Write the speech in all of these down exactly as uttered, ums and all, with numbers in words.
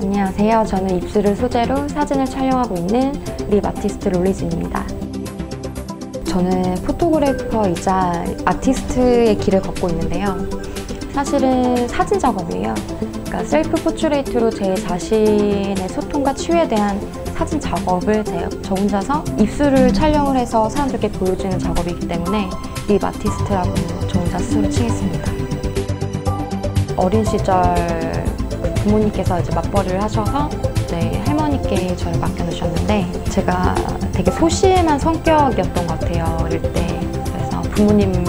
안녕하세요. 저는 입술을 소재로 사진을 촬영하고 있는 립 아티스트 롤리즈입니다. 저는 포토그래퍼이자 아티스트의 길을 걷고 있는데요. 사실은 사진 작업이에요. 그러니까 셀프 포트레이트로 제 자신의 소통과 치유에 대한 사진 작업을 저 혼자서 입술을 촬영을 해서 사람들께 보여주는 작업이기 때문에 립 아티스트라고 저 혼자 스스로 칭했습니다. 어린 시절 부모님께서 이제 맞벌이를 하셔서 이제 할머니께 저를 맡겨놓으셨는데 제가 되게 소심한 성격이었던 것 같아요, 어릴 때. 그래서 부모님을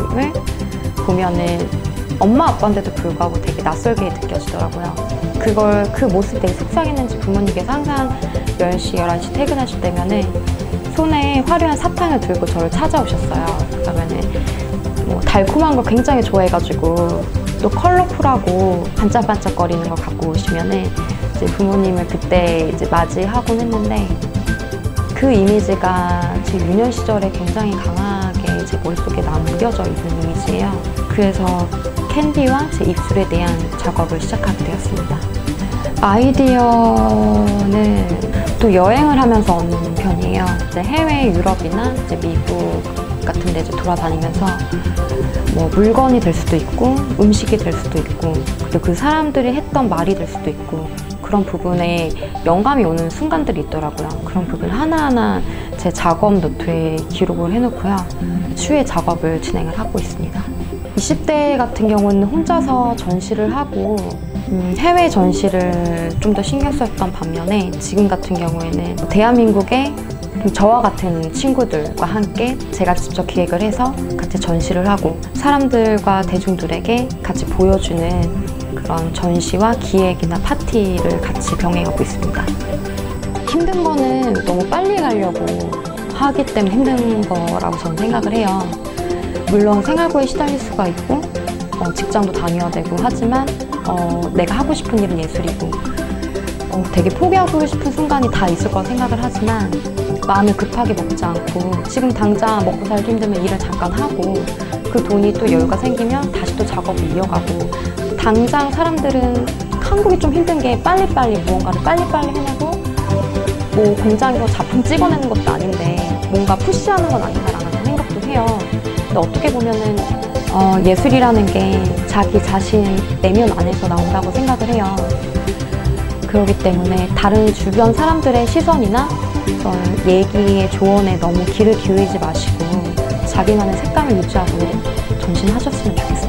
보면은 엄마 아빠인데도 불구하고 되게 낯설게 느껴지더라고요. 그걸 그 모습이 되게 속상했는지 부모님께서 항상 열 시, 열한 시 퇴근하실 때면은 손에 화려한 사탕을 들고 저를 찾아오셨어요. 그러면은 뭐 달콤한 걸 굉장히 좋아해가지고. 또 컬러풀하고 반짝반짝거리는 거 갖고 오시면은 이제 부모님을 그때 이제 맞이하곤 했는데 그 이미지가 제 유년 시절에 굉장히 강하게 제 머릿속에 남겨져 있는 이미지예요. 그래서 캔디와 제 입술에 대한 작업을 시작하게 되었습니다. 아이디어는 또 여행을 하면서 얻는 편이에요. 이제 해외 유럽이나 이제 미국 같은 데 이제 돌아다니면서 뭐 물건이 될 수도 있고 음식이 될 수도 있고 그리고 그 사람들이 했던 말이 될 수도 있고 그런 부분에 영감이 오는 순간들이 있더라고요. 그런 부분 하나하나 제 작업 노트에 기록을 해놓고요. 추후에 작업을 진행을 하고 있습니다. 이십 대 같은 경우는 혼자서 전시를 하고 음, 해외 전시를 좀 더 신경 썼던 반면에 지금 같은 경우에는 대한민국의 저와 같은 친구들과 함께 제가 직접 기획을 해서 같이 전시를 하고 사람들과 대중들에게 같이 보여주는 그런 전시와 기획이나 파티를 같이 병행하고 있습니다. 힘든 거는 너무 빨리 가려고 하기 때문에 힘든 거라고 저는 생각을 해요. 물론 생활고에 시달릴 수가 있고 어, 직장도 다녀야 되고 하지만 어, 내가 하고 싶은 일은 예술이고 어, 되게 포기하고 싶은 순간이 다 있을 거라 생각을 하지만 마음을 급하게 먹지 않고 지금 당장 먹고 살기 힘들면 일을 잠깐 하고 그 돈이 또 여유가 생기면 다시 또 작업을 이어가고 당장 사람들은 한국이 좀 힘든 게 빨리빨리 무언가를 빨리빨리 해내고 뭐 공장에서 작품 찍어내는 것도 아닌데 뭔가 푸시하는 건 아닌가라는 생각도 해요. 근데 어떻게 보면은 어, 예술이라는 게 자기 자신 내면 안에서 나온다고 생각을 해요. 그렇기 때문에 다른 주변 사람들의 시선이나 얘기의 조언에 너무 귀를 기울이지 마시고 자기만의 색감을 유지하고 전진하셨으면 좋겠습니다.